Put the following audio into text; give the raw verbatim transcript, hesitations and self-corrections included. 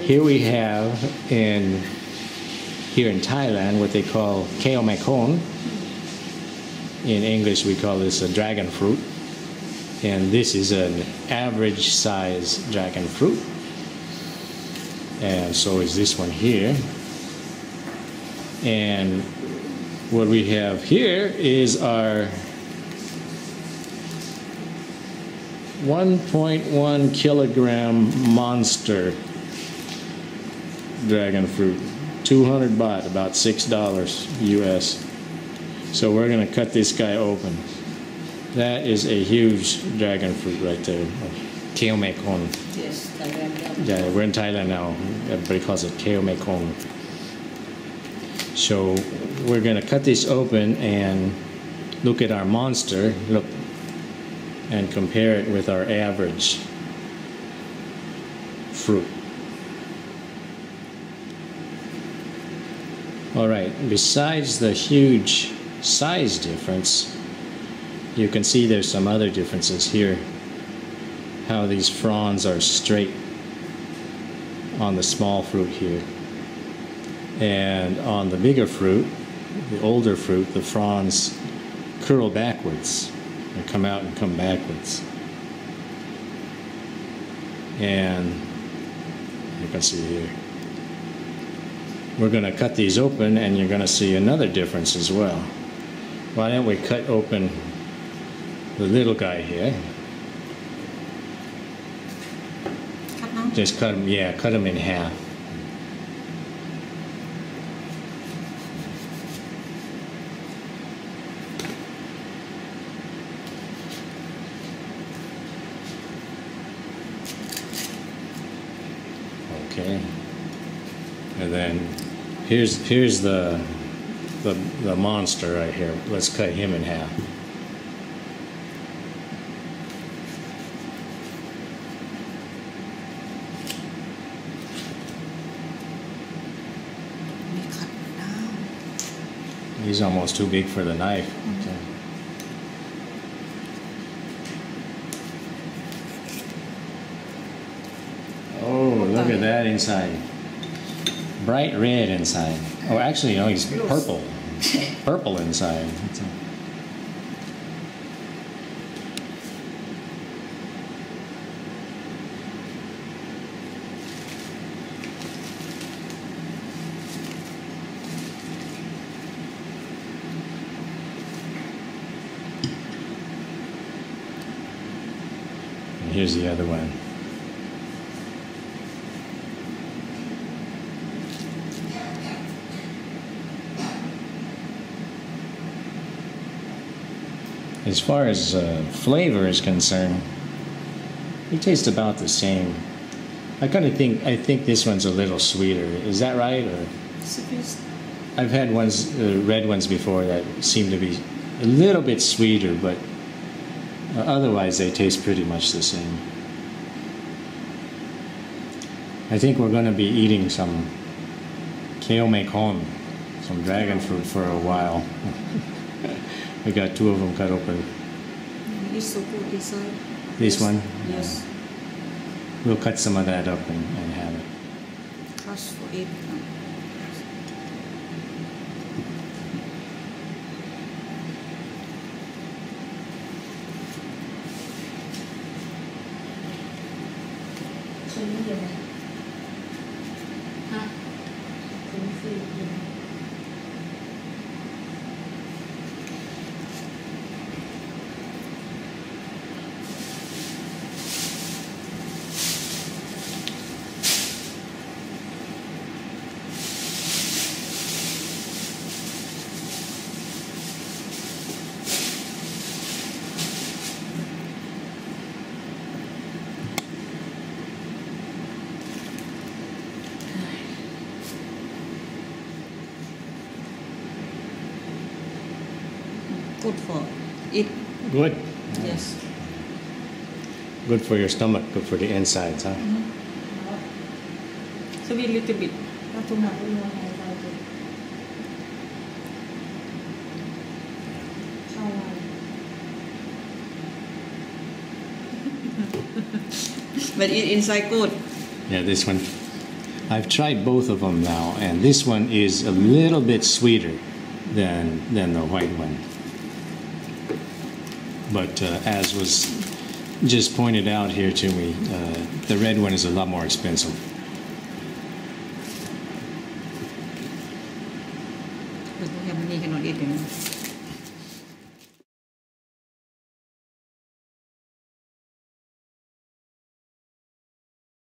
Here we have in here in Thailand what they call Keo Mangkhon. In English we call this a dragon fruit, and this is an average size dragon fruit, and so is this one here. And what we have here is our one point one kilogram monster dragon fruit, two hundred baht, about six dollars U S. So we're going to cut this guy open. That is a huge dragon fruit right there. Keo Mangkhon. Yes, Thailand. Yeah, we're in Thailand now. Everybody calls it Keo Mangkhon. So we're going to cut this open and look at our monster. Look, and compare it with our average fruit. All right, besides the huge size difference, you can see there's some other differences here. How these fronds are straight on the small fruit here. And on the bigger fruit, the older fruit, the fronds curl backwards. Come out and come backwards, and you can see here we're going to cut these open, and you're going to see another difference as well. Why don't we cut open the little guy here? Uh-huh. Just cut him, yeah, cut him in half. Okay, and then here's here's the, the the monster right here. Let's cut him in half. He's almost too big for the knife. Okay. Look at that inside. Bright red inside. Oh, actually, no, he's purple. Purple inside. And here's the other one. As far as uh, flavor is concerned, it tastes about the same. I kind of think I think this one's a little sweeter. Is that right? Or I've had ones, uh, red ones before that seem to be a little bit sweeter, but uh, otherwise they taste pretty much the same. I think we're going to be eating some Keo Mangkhon, some dragon fruit, for a while. We got two of them cut open. It's so good inside. This one? Yes. Yeah. We'll cut some of that up and, and have it. Crush for it. Good for it. Good? Yes. Good for your stomach, good for the insides, huh? Mm-hmm. So a little bit. Not too much. but it inside good. Yeah, this one. I've tried both of them now, and this one is a little bit sweeter than than the white one. But uh, as was just pointed out here to me, uh, the red one is a lot more expensive. Because we cannot eat them.